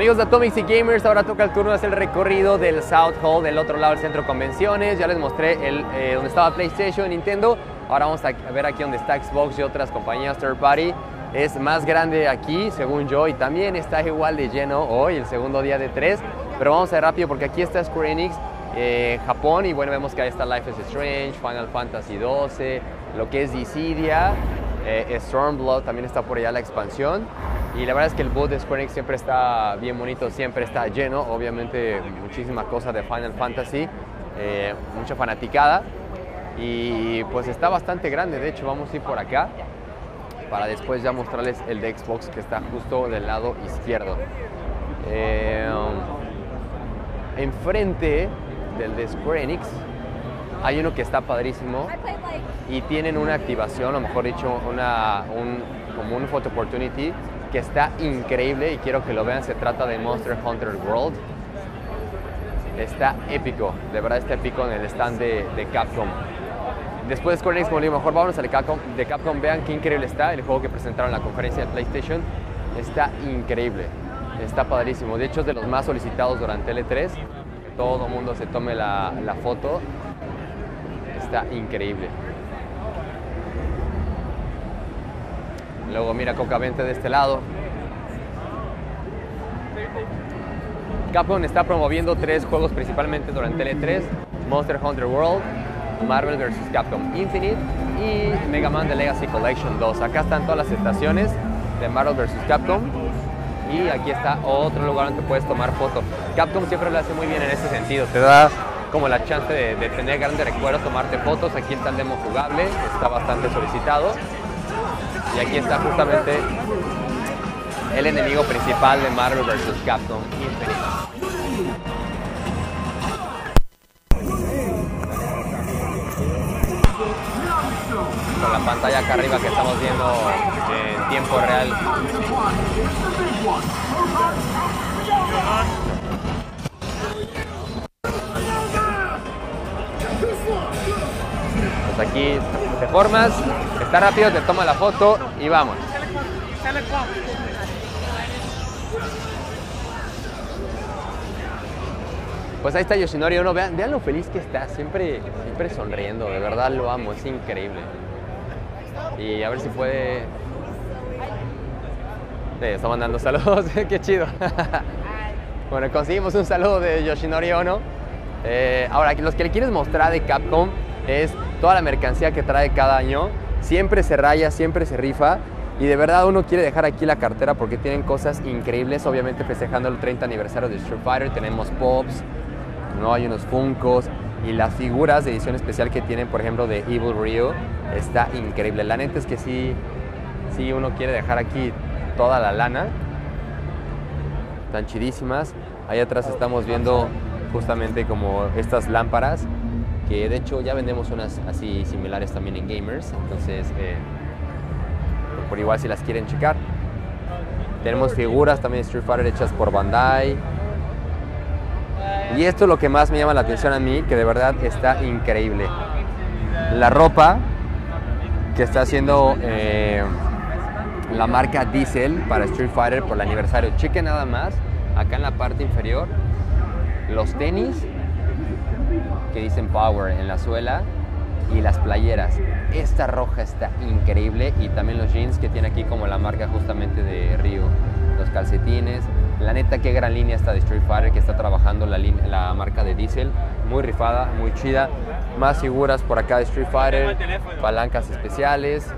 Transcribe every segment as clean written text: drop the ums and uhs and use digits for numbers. Amigos de Atomics y Gamers, ahora toca el turno de hacer el recorrido del South Hall, del otro lado del centro de convenciones. Ya les mostré donde estaba PlayStation, Nintendo. Ahora vamos a ver aquí donde está Xbox y otras compañías third party. Es más grande aquí, según yo, y también está igual de lleno hoy, el segundo día de 3. Pero vamos a ver rápido porque aquí está Square Enix, Japón, y bueno, vemos que ahí está Life is Strange, Final Fantasy XII, lo que es Dissidia, Stormblood, también está por allá la expansión. Y la verdad es que el booth de Square Enix siempre está bien bonito, siempre está lleno, obviamente muchísima cosa de Final Fantasy, mucha fanaticada, y pues está bastante grande. De hecho, vamos a ir por acá para después ya mostrarles el de Xbox, que está justo del lado izquierdo. Enfrente del de Square Enix hay uno que está padrísimo y tienen una activación, o mejor dicho, como un photo opportunity, que está increíble y quiero que lo vean. Se trata de Monster Hunter World. Está épico, de verdad está épico en el stand de Capcom. Después de Square Enix, como digo, mejor vámonos al de Capcom. Vean qué increíble está el juego que presentaron en la conferencia de PlayStation. Está increíble, está padrísimo. De hecho, es de los más solicitados durante el E3. Todo el mundo se tome la foto. Está increíble. Luego mira, Coca, vente de este lado. Capcom está promoviendo 3 juegos principalmente durante el E3. Monster Hunter World, Marvel vs. Capcom Infinite y Mega Man The Legacy Collection 2. Acá están todas las estaciones de Marvel vs. Capcom. Y aquí está otro lugar donde puedes tomar fotos. Capcom siempre lo hace muy bien en ese sentido. Te da como la chance de tener grandes recuerdos, tomarte fotos. Aquí está el demo jugable, está bastante solicitado. Y aquí está justamente el enemigo principal de Marvel vs. Capcom Infinite. Con la pantalla acá arriba que estamos viendo en tiempo real. Pues aquí te formas, está rápido, te toma la foto y vamos. Pues ahí está Yoshinori Ono. Vean lo feliz que está, siempre sonriendo, de verdad lo amo, es increíble. Y a ver si puede... Sí, está mandando saludos, qué chido. Bueno, conseguimos un saludo de Yoshinori Ono. Ahora, los que le quieres mostrar de Capcom es toda la mercancía que trae cada año. Siempre se raya, siempre se rifa, y de verdad uno quiere dejar aquí la cartera porque tienen cosas increíbles. Obviamente festejando el 30 aniversario de Street Fighter, tenemos Pops, ¿no? Hay unos Funkos y las figuras de edición especial que tienen, por ejemplo, de Evil Ryu. Está increíble. La neta es que sí uno quiere dejar aquí toda la lana. Están chidísimas. Ahí atrás estamos viendo justamente como estas lámparas, que de hecho ya vendemos unas así similares también en Gamers, entonces por igual si las quieren checar. Tenemos figuras también Street Fighter hechas por Bandai. Y esto es lo que más me llama la atención a mí, que de verdad está increíble. La ropa que está haciendo la marca Diesel para Street Fighter por el aniversario. Chequen nada más, acá en la parte inferior, los tenis que dicen Power en la suela y las playeras. Esta roja está increíble, y también los jeans que tiene aquí como la marca justamente de Ryu, los calcetines. La neta, qué gran línea esta de Street Fighter que está trabajando la marca de Diesel. Muy rifada, muy chida. Más figuras por acá de Street Fighter, palancas especiales.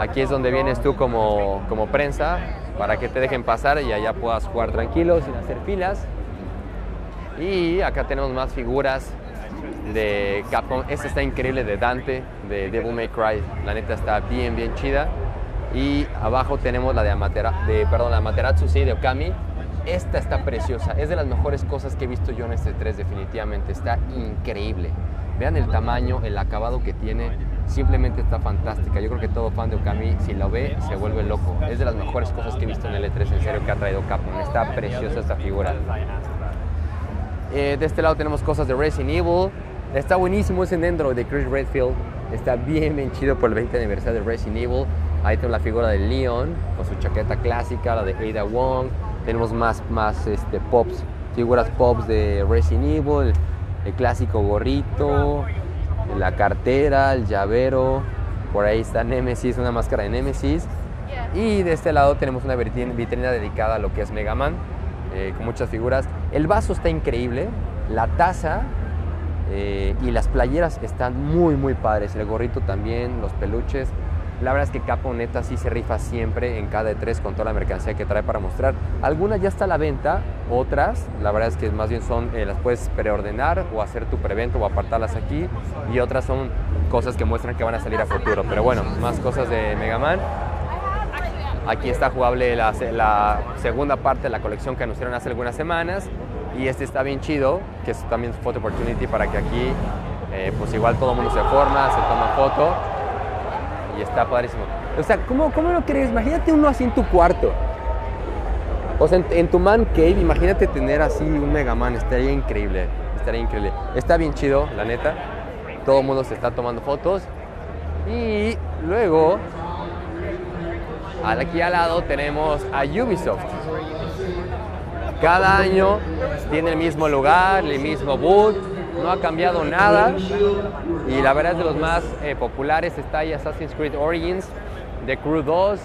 Aquí es donde vienes tú como prensa para que te dejen pasar y allá puedas jugar tranquilo sin hacer filas. Y acá tenemos más figuras de Capcom. Esta está increíble, de Dante, de Devil May Cry. La neta está bien chida. Y abajo tenemos la de Amaterasu, sí, de Okami. Esta está preciosa. Es de las mejores cosas que he visto yo en este 3, definitivamente. Está increíble. Vean el tamaño, el acabado que tiene. Simplemente está fantástica. Yo creo que todo fan de Okami, si lo ve, se vuelve loco. Es de las mejores cosas que he visto en el E3, en serio, que ha traído Capcom. Está preciosa esta figura. De este lado tenemos cosas de Resident Evil. Está buenísimo ese Nendro de Chris Redfield. Está bien, bien chido por el 20 aniversario de Resident Evil. Ahí tenemos la figura de Leon con su chaqueta clásica, la de Ada Wong. Tenemos más pops, figuras pops de Resident Evil, el clásico gorrito, la cartera, el llavero. Por ahí está Nemesis, una máscara de Nemesis. Y de este lado tenemos una vitrina dedicada a lo que es Mega Man, con muchas figuras. El vaso está increíble, la taza y las playeras están muy, muy padres. El gorrito también, los peluches. La verdad es que Capcom neta sí se rifa siempre en cada E3 con toda la mercancía que trae para mostrar. Algunas ya está a la venta, otras la verdad es que más bien son, las puedes preordenar o hacer tu preventa o apartarlas aquí, y otras son cosas que muestran que van a salir a futuro. Pero bueno, más cosas de Mega Man. Aquí está jugable la segunda parte de la colección que anunciaron hace algunas semanas, y este está bien chido, que es también Photo Opportunity, para que aquí pues igual todo el mundo se forma, se toma foto. Y está padrísimo. O sea, ¿cómo lo crees? Imagínate uno así en tu cuarto. O sea, en tu man cave, imagínate tener así un Mega Man. Estaría increíble. Estaría increíble. Está bien chido, la neta. Todo el mundo se está tomando fotos. Y luego, aquí al lado tenemos a Ubisoft. Cada año tiene el mismo lugar, el mismo booth. No ha cambiado nada, y la verdad es de los más populares. Está ahí Assassin's Creed Origins, The Crew 2,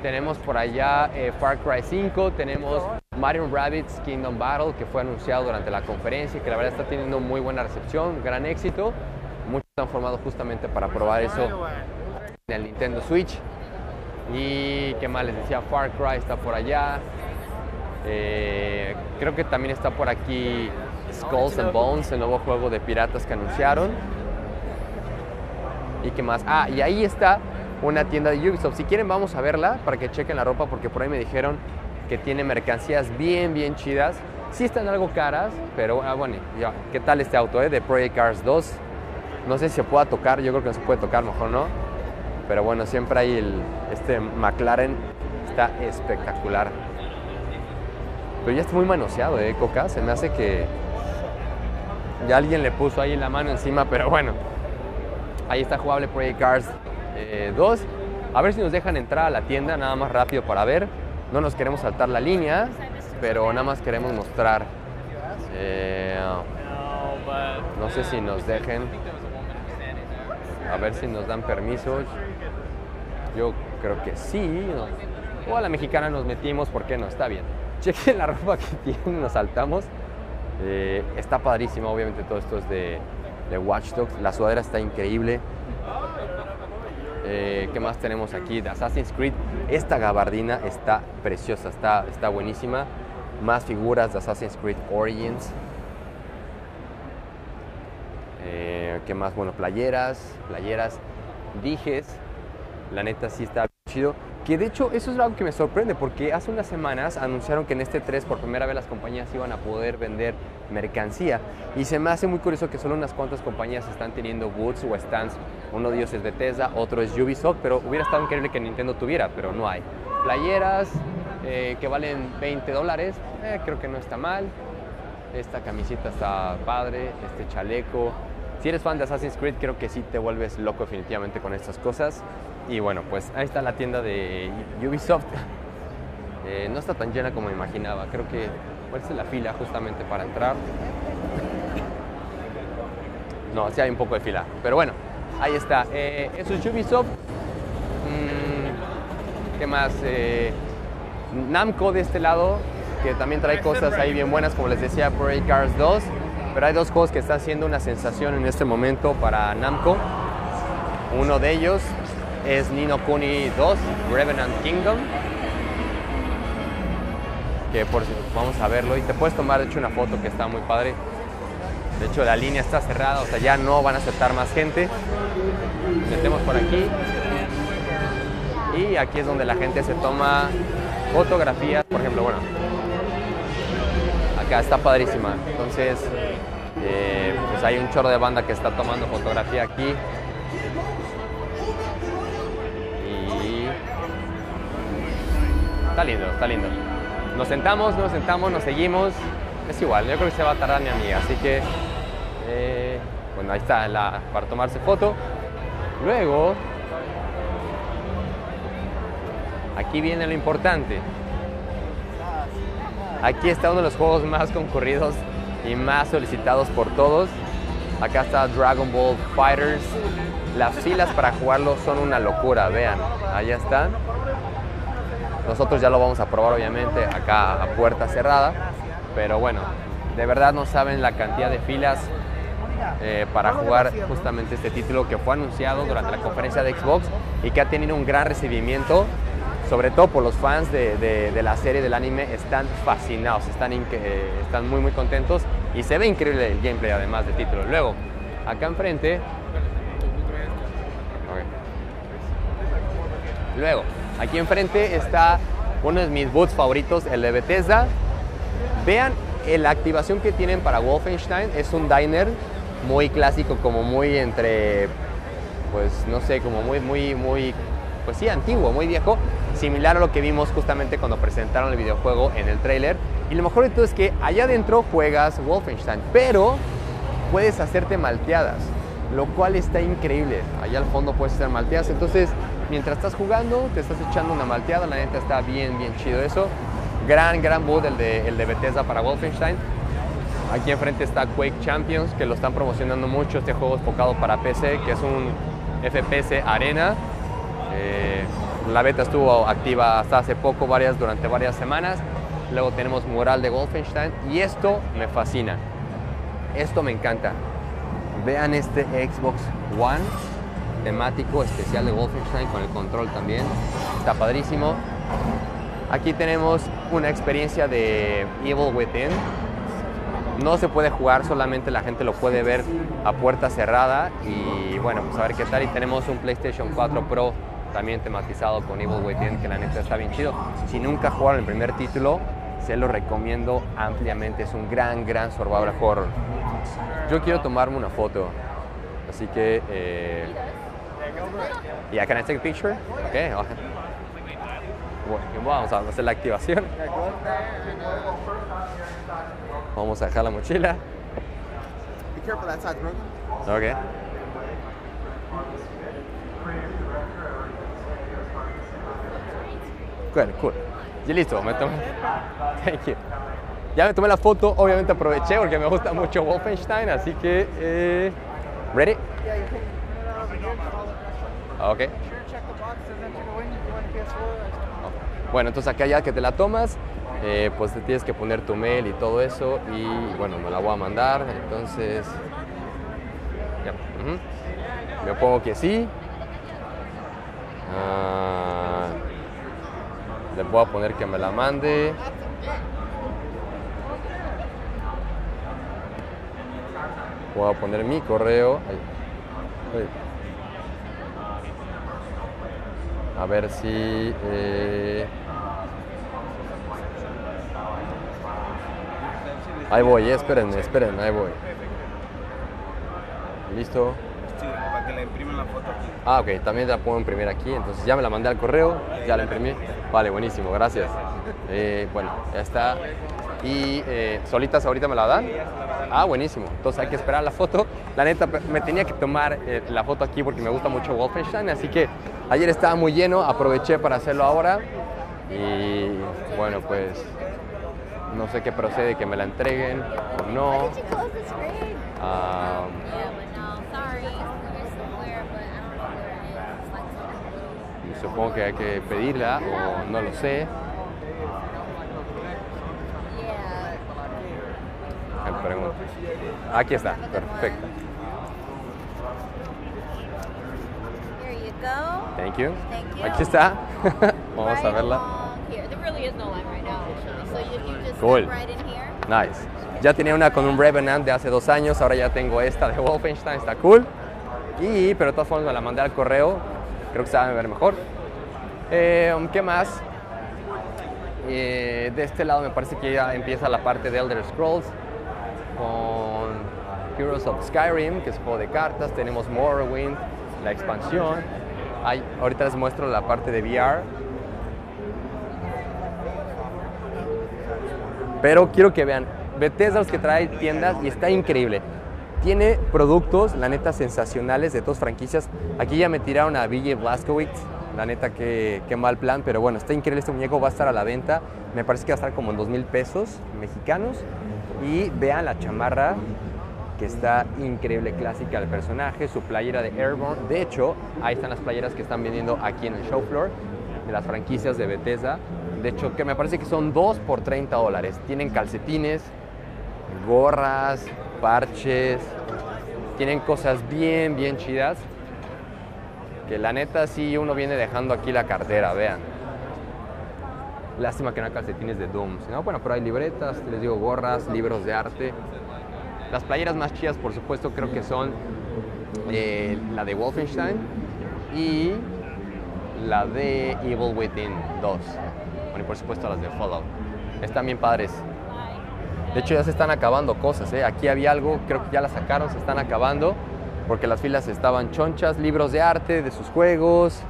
tenemos por allá Far Cry 5, tenemos Mario + Rabbids Kingdom Battle, que fue anunciado durante la conferencia y que la verdad está teniendo muy buena recepción, gran éxito. Muchos están formados justamente para probar eso en el Nintendo Switch. Y qué más les decía, Far Cry está por allá, creo que también está por aquí Skulls and Bones, el nuevo juego de piratas que anunciaron. ¿Y qué más? Ah, y ahí está una tienda de Ubisoft. Si quieren vamos a verla para que chequen la ropa, porque por ahí me dijeron que tiene mercancías bien, bien chidas. Sí están algo caras, pero bueno, ya. ¿Qué tal este auto de Project Cars 2? No sé si se pueda tocar, yo creo que no se puede tocar, mejor no. Pero bueno, siempre hay este McLaren, está espectacular. Pero ya está muy manoseado, Coca. Se me hace que ya alguien le puso ahí la mano encima, pero bueno. Ahí está jugable Project Cars 2. A ver si nos dejan entrar a la tienda, nada más rápido para ver. No nos queremos saltar la línea, pero nada más queremos mostrar. No sé si nos dejen. A ver si nos dan permiso. Yo creo que sí. O a la mexicana nos metimos, ¿por qué no? Está bien. Chequen la ropa que tienen, nos saltamos. Está padrísima, obviamente todo esto es de Watch Dogs. La sudadera está increíble. ¿Qué más tenemos aquí? De Assassin's Creed. Esta gabardina está preciosa, está buenísima. Más figuras de Assassin's Creed Origins. ¿Qué más? Bueno, playeras, dijes. La neta sí está chido. Que de hecho eso es algo que me sorprende, porque hace unas semanas anunciaron que en este 3 por primera vez las compañías iban a poder vender mercancía, y se me hace muy curioso que solo unas cuantas compañías están teniendo booths o stands. Uno de ellos es Bethesda, otro es Ubisoft, pero hubiera estado increíble que Nintendo tuviera, pero no hay. Playeras que valen $20, creo que no está mal. Esta camiseta está padre, este chaleco. Si eres fan de Assassin's Creed, creo que sí te vuelves loco definitivamente con estas cosas. Y bueno, pues ahí está la tienda de Ubisoft. No está tan llena como imaginaba. Creo que parece la fila justamente para entrar. No, sí hay un poco de fila. Pero bueno, ahí está. Eso es Ubisoft. ¿Qué más? Namco de este lado, que también trae cosas ahí bien buenas, como les decía, Project Cars 2. Pero hay dos juegos que están siendo una sensación en este momento para Namco. Uno de ellos es Ni no Kuni 2, Revenant Kingdom. Que vamos a verlo, y te puedes tomar de hecho una foto que está muy padre. De hecho la línea está cerrada, o sea ya no van a aceptar más gente. Metemos por aquí. Y aquí es donde la gente se toma fotografías, por ejemplo, bueno. Acá está padrísima, entonces pues hay un chorro de banda que está tomando fotografía aquí. Y está lindo, está lindo. Nos sentamos, nos seguimos. Es igual, yo creo que se va a tardar mi amiga, así que bueno, ahí está para tomarse foto. Luego, aquí viene lo importante. Aquí está uno de los juegos más concurridos y más solicitados por todos. Acá está Dragon Ball FighterZ. Las filas para jugarlo son una locura, vean. Allá está. Nosotros ya lo vamos a probar, obviamente, acá a puerta cerrada. Pero bueno, de verdad no saben la cantidad de filas para jugar justamente este título que fue anunciado durante la conferencia de Xbox y que ha tenido un gran recibimiento, sobre todo por los fans de la serie del anime. Están fascinados, están muy contentos y se ve increíble el gameplay además del título. Luego, acá enfrente... Okay. Luego, aquí enfrente está uno de mis booths favoritos, el de Bethesda. Vean la activación que tienen para Wolfenstein. Es un diner muy clásico, como muy entre... pues no sé, como muy pues sí, antiguo, muy viejo. Similar a lo que vimos justamente cuando presentaron el videojuego en el tráiler. Y lo mejor de todo es que allá adentro juegas Wolfenstein, pero puedes hacerte malteadas, lo cual está increíble. Allá al fondo puedes hacer malteadas, entonces mientras estás jugando te estás echando una malteada. La neta está bien chido eso. Gran boot el de Bethesda para Wolfenstein. Aquí enfrente está Quake Champions, que lo están promocionando mucho. Este juego es enfocado para PC, que es un FPS arena. La beta estuvo activa hasta hace poco, durante varias semanas. Luego tenemos mural de Wolfenstein y esto me fascina. Esto me encanta. Vean este Xbox One temático especial de Wolfenstein con el control también. Está padrísimo. Aquí tenemos una experiencia de Evil Within. No se puede jugar, solamente la gente lo puede ver a puerta cerrada. Y bueno, pues a ver qué tal. Y tenemos un PlayStation 4 Pro también tematizado con Evil Within, que la neta está bien chido. Si nunca jugaron el primer título, se lo recomiendo ampliamente. Es un gran survival horror. Yo quiero tomarme una foto, así que... ¿Y acá en take a picture? Okay. Vamos a hacer la activación. Vamos a dejar la mochila. Okay. Cool. Y listo, me tomé. Thank you. Ya me tomé la foto, obviamente aproveché porque me gusta mucho Wolfenstein, así que... ¿Ready? Ok. Bueno, entonces acá ya que te la tomas, pues te tienes que poner tu mail y todo eso. Y bueno, me la voy a mandar, entonces... Yeah. Me pongo que sí. Le voy a poner que me la mande. Voy a poner mi correo. A ver si... Ahí voy, espérenme, ahí voy. Listo. Que la imprimen la foto aquí. Ah, ok, también la puedo imprimir aquí. Entonces ya me la mandé al correo, ya la imprimí. Vale, buenísimo, gracias. Bueno, ya está. Y solitas ahorita me la dan. Ah, buenísimo. Entonces hay que esperar la foto. La neta, me tenía que tomar la foto aquí porque me gusta mucho Wolfenstein. Así que ayer estaba muy lleno, aproveché para hacerlo ahora. Y bueno, pues no sé qué procede, que me la entreguen o no. Supongo que hay que pedirla o no lo sé. Aquí está, perfecto. Thank you. Aquí está. Vamos a verla. Cool. Nice. Ya tenía una con un Revenant de hace 2 años, ahora ya tengo esta de Wolfenstein, está cool. Pero de todas formas me la mandé al correo. Creo que saben ver mejor. ¿Qué más? De este lado me parece que ya empieza la parte de Elder Scrolls con Heroes of Skyrim, que es juego de cartas. Tenemos Morrowind, la expansión. Ahorita les muestro la parte de VR. Pero quiero que vean, Bethesda es que trae tiendas y está increíble. Tiene productos, la neta, sensacionales de todas franquicias. Aquí ya me tiraron a Ville Blazkowicz. La neta, qué mal plan, pero bueno, está increíble este muñeco, va a estar a la venta. Me parece que va a estar como en 2,000 pesos mexicanos. Y vean la chamarra, que está increíble, clásica del personaje, su playera de Airborne. De hecho, ahí están las playeras que están vendiendo aquí en el show floor de las franquicias de Bethesda. De hecho, que me parece que son 2 por $30. Tienen calcetines, gorras, parches, tienen cosas bien, bien chidas. Que la neta sí uno viene dejando aquí la cartera, vean. Lástima que no hay calcetines de Doom, ¿no? Bueno, pero hay libretas, les digo, gorras, libros de arte. Las playeras más chidas, por supuesto, creo que son la de Wolfenstein y la de Evil Within 2. Bueno, y por supuesto las de Fallout. Están bien padres. De hecho, ya se están acabando cosas, ¿eh? Aquí había algo, creo que ya la sacaron, se están acabando. Porque las filas estaban chonchas, libros de arte de sus juegos,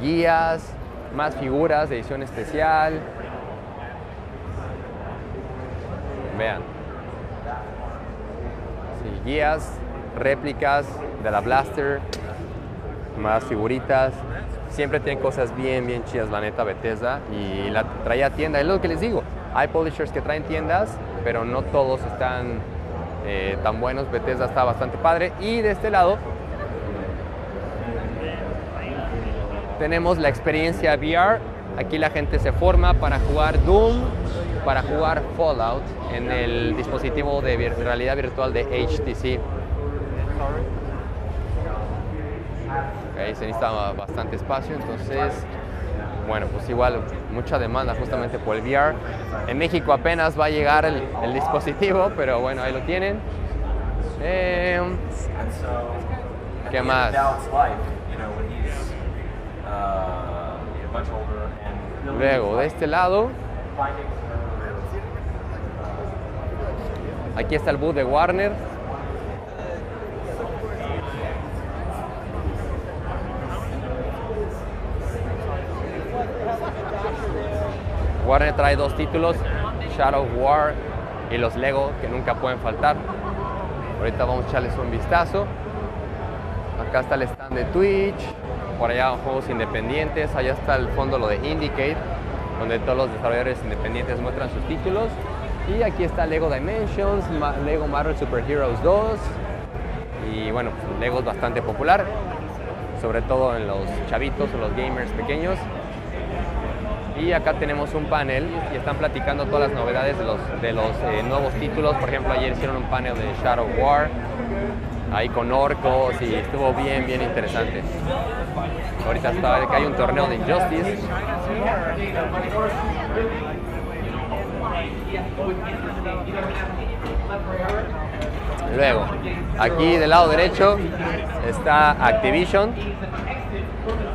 guías, más figuras de edición especial. Vean. Sí, guías, réplicas de la Blaster, más figuritas. Siempre tienen cosas bien, bien chidas, la neta, Bethesda. Y la traía tienda, es lo que les digo. Hay publishers que traen tiendas, pero no todos están... tan buenos. Bethesda está bastante padre. Y de este lado tenemos la experiencia VR. Aquí la gente se forma para jugar Doom, para jugar Fallout en el dispositivo de realidad virtual de HTC. Ahí se necesita bastante espacio, entonces bueno, pues igual mucha demanda justamente por el VR. En México apenas va a llegar el dispositivo, pero bueno, ahí lo tienen. ¿Qué más? Luego, de este lado, aquí está el booth de Warner. Warner trae 2 títulos, Shadow of War y los Lego, que nunca pueden faltar. Ahorita vamos a echarles un vistazo. Acá está el stand de Twitch, por allá juegos independientes, allá está el fondo lo de Indicate, donde todos los desarrolladores independientes muestran sus títulos. Y aquí está Lego Dimensions, Lego Marvel Super Heroes 2, y bueno, pues Lego es bastante popular, sobre todo en los chavitos o los gamers pequeños. Y acá tenemos un panel y están platicando todas las novedades de los nuevos títulos. Por ejemplo, ayer hicieron un panel de Shadow War, ahí con orcos, y estuvo bien, bien interesante. Ahorita está que hay un torneo de Injustice. Luego, aquí del lado derecho está Activision,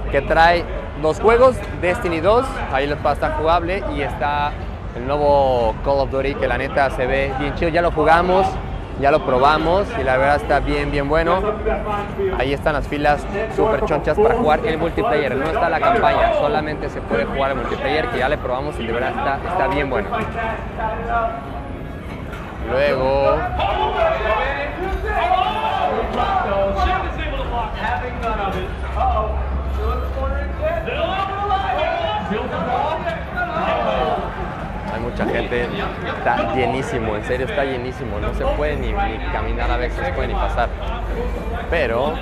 que trae 2 juegos, Destiny 2, ahí va a estar jugable, y está el nuevo Call of Duty, que la neta se ve bien chido. Ya lo jugamos, ya lo probamos y la verdad está bien, bien bueno. Ahí están las filas súper chonchas para jugar el multiplayer. No está la campaña, solamente se puede jugar el multiplayer, que ya le probamos y la verdad está bien bueno. Luego... hay mucha gente, está llenísimo, en serio está llenísimo, no se puede ni caminar a veces, no se puede ni pasar. Pero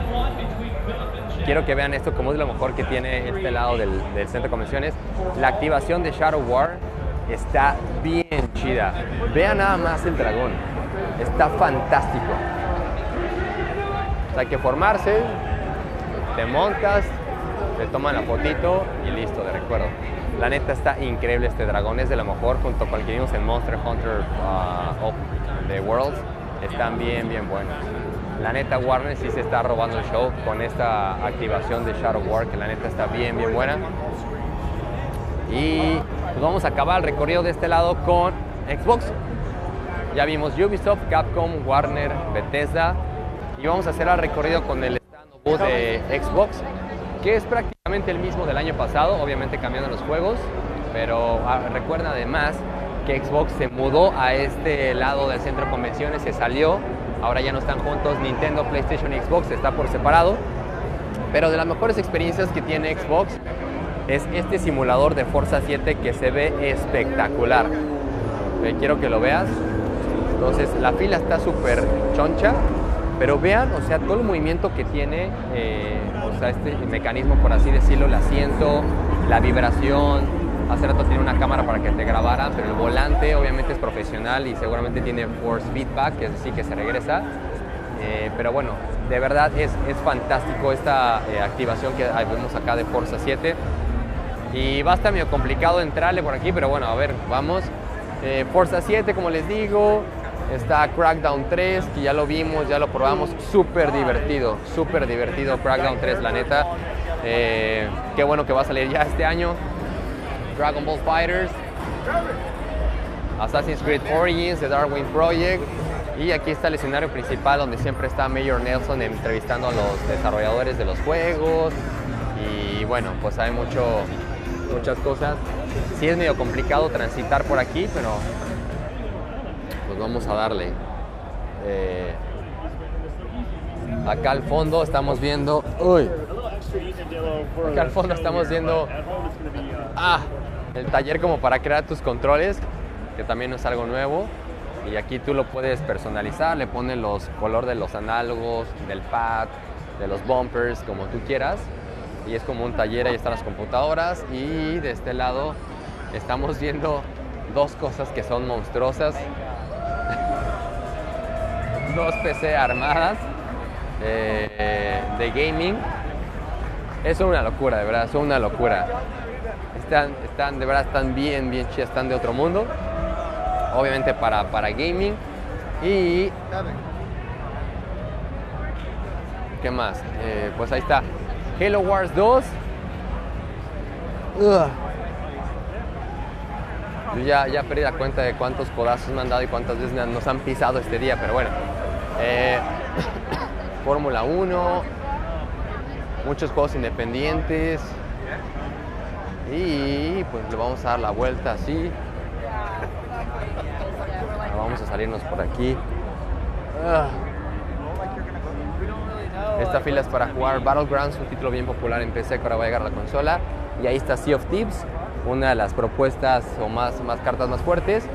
quiero que vean esto como es lo mejor que tiene este lado del centro de convenciones. La activación de Shadow War está bien chida. Vean nada más el dragón, está fantástico. O sea, hay que formarse, te montas, te toman la fotito y listo, de recuerdo. La neta está increíble este dragón, es de lo mejor, junto con el que vimos en Monster Hunter The World. Están bien, bien buenos. La neta, Warner sí se está robando el show con esta activación de Shadow War, que la neta está bien, bien buena. Y pues vamos a acabar el recorrido de este lado con Xbox. Ya vimos Ubisoft, Capcom, Warner, Bethesda. Y vamos a hacer el recorrido con el stand de Xbox, que es prácticamente el mismo del año pasado, obviamente cambiando los juegos, pero recuerda además que Xbox se mudó a este lado del centro de convenciones, se salió ahora ya no están juntos Nintendo, PlayStation y Xbox, está por separado. Pero de las mejores experiencias que tiene Xbox es este simulador de Forza 7 que se ve espectacular. Quiero que lo veas. Entonces la fila está súper choncha, pero vean, o sea, todo el movimiento que tiene, o sea, este mecanismo, por así decirlo, el asiento, la vibración. Hace rato tiene una cámara para que te grabara, pero el volante obviamente es profesional y seguramente tiene force feedback, es decir, que se regresa. Pero bueno, de verdad es fantástico esta activación que vemos acá de Forza 7. Y va a estar medio complicado entrarle por aquí, pero bueno, a ver, vamos. Forza 7, como les digo, está Crackdown 3, que ya lo vimos, ya lo probamos. Súper divertido Crackdown 3, la neta. Qué bueno que va a salir ya este año. Dragon Ball FighterZ, Assassin's Creed Origins, The Darwin Project, y aquí está el escenario principal donde siempre está Mayor Nelson entrevistando a los desarrolladores de los juegos. Y bueno, pues hay muchas cosas. Sí es medio complicado transitar por aquí, pero pues vamos a darle. Acá al fondo estamos viendo... ¡Uy! Acá al fondo estamos viendo el taller como para crear tus controles, que también es algo nuevo, y aquí tú lo puedes personalizar, le pones los color de los análogos, del pad, de los bumpers, como tú quieras, y es como un taller. Ahí están las computadoras, y de este lado estamos viendo dos cosas que son monstruosas. Dos PC armadas de gaming. Es una locura, de verdad, es una locura. De verdad, están bien chidas, están de otro mundo. Obviamente para gaming. Y... ¿qué más? Pues ahí está. Halo Wars 2. Yo ya perdí la cuenta de cuántos codazos me han dado y cuántas veces nos han pisado este día, pero bueno. Fórmula 1. Muchos juegos independientes. Y pues le vamos a dar la vuelta así. Vamos a salirnos por aquí. Esta fila es para jugar Battlegrounds, un título bien popular en PC que ahora va a llegar a la consola. Y ahí está Sea of Thieves, una de las propuestas o más cartas más fuertes.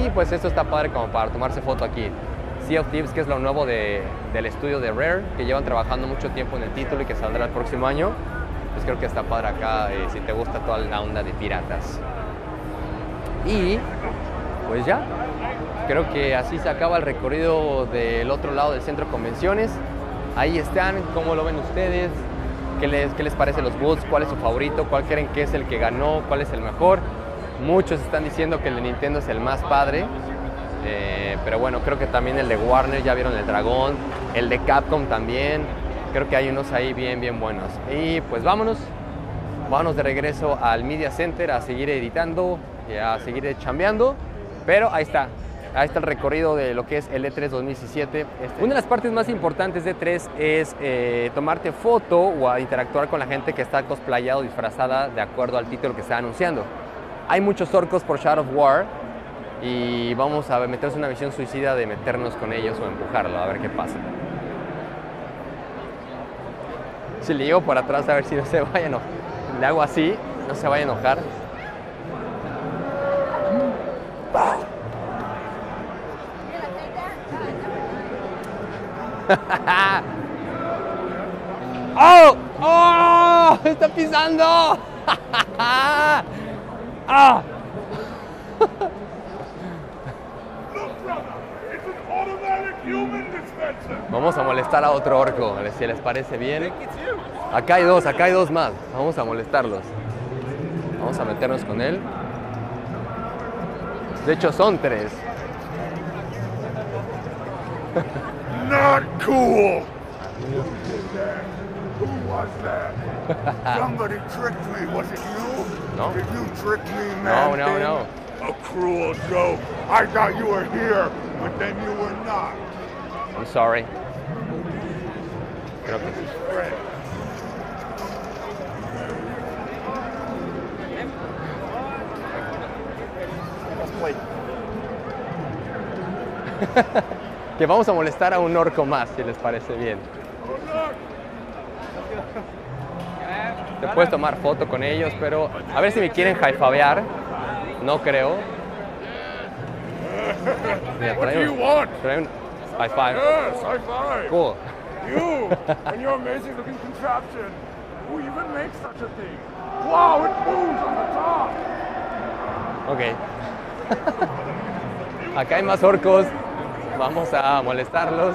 Y pues esto está padre como para tomarse foto aquí. Sea of Thieves, que es lo nuevo del estudio de Rare, que llevan trabajando mucho tiempo en el título y que saldrá el próximo año. Pues creo que está padre acá, si te gusta toda la onda de piratas. Y pues ya, creo que así se acaba el recorrido del otro lado del centro de convenciones. Ahí están, ¿cómo lo ven ustedes? ¿Qué les parece los booths? ¿Cuál es su favorito? ¿Cuál creen que es el que ganó? ¿Cuál es el mejor? Muchos están diciendo que el de Nintendo es el más padre. Pero bueno, creo que también el de Warner, ya vieron el dragón, el de Capcom también, creo que hay unos ahí bien buenos. Y pues vámonos de regreso al Media Center a seguir editando, a seguir chambeando, pero ahí está el recorrido de lo que es el E3 2017. Una de las partes más importantes de E3 es tomarte foto o interactuar con la gente que está cosplayado, disfrazada, de acuerdo al título que está anunciando. Hay muchos orcos por Shadow of War, y vamos a meterse una visión suicida de meternos con ellos o empujarlo, a ver qué pasa. Si le llevo por atrás, a ver si no se vaya a enojar. Le hago así, no se vaya a enojar. ¡Oh! ¡Oh! ¡Está pisando! ¡Ah! Vamos a molestar a otro orco, si les parece bien. Acá hay dos más. Vamos a molestarlos. Vamos a meternos con él. De hecho, son tres. Not cool. Who was that? Somebody tricked me. Was it you? No. Did you trick me, man? No. A cruel joke. I thought you were here, but then you were not. I'm sorry. Creo que sí. que vamos a molestar a un orco más, si les parece bien. Te puedes tomar foto con ellos, pero a ver si me quieren jaifabear. No creo. Mira, trae un high five. Yes, high five. Cool. You and your amazing looking contraption. Who even makes such a thing? Wow, it moves on the top. Ok. Acá hay más orcos. Vamos a molestarlos.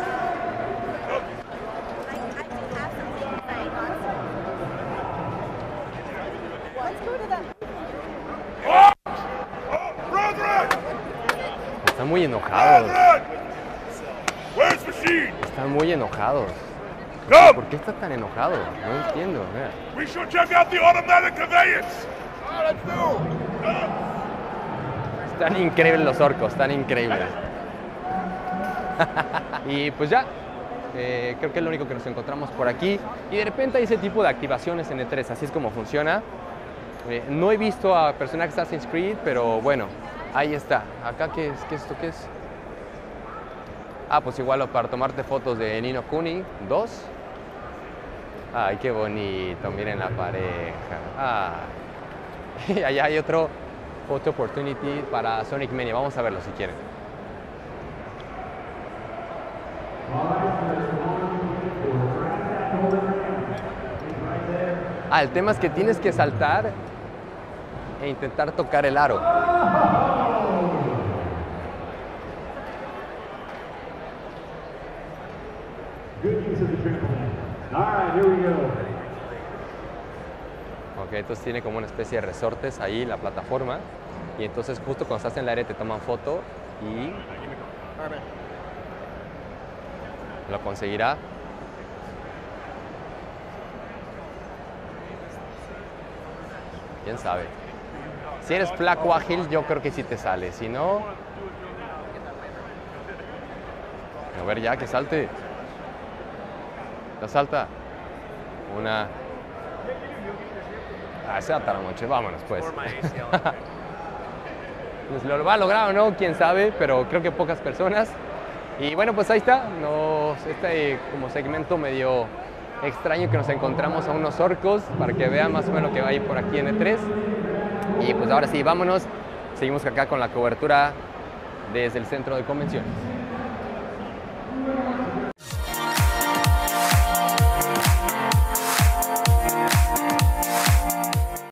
Están muy enojados. Están muy enojados. ¿Por qué está tan enojado? No entiendo. Están increíbles los orcos, están increíbles. Y pues ya, creo que es lo único que nos encontramos por aquí. Y de repente hay ese tipo de activaciones en E3, así es como funciona. No he visto a personajes Assassin's Creed, pero bueno, ahí está. Acá, ¿qué es esto? Ah, pues igual para tomarte fotos de Ni no Kuni 2. Ay, qué bonito, miren la pareja. Ah. Y allá hay otro photo opportunity para Sonic Mania. Vamos a verlo si quieren. Ah, el tema es que tienes que saltar e intentar tocar el aro. Ok, entonces tiene como una especie de resortes ahí la plataforma, y entonces justo cuando estás en el aire te toman foto y lo conseguirá. ¿Quién sabe? Si eres flaco ágil, yo creo que sí te sale, si no... A ver ya, que salte. La salta. Una... Ah, se ata la noche, vámonos pues. Pues lo va a lograr o no, quién sabe, pero creo que pocas personas. Y bueno, pues ahí está. Este como segmento medio extraño que nos encontramos a unos orcos, para que vean más o menos lo que va a ir por aquí en E3. Y pues ahora sí, vámonos. Seguimos acá con la cobertura desde el centro de convenciones.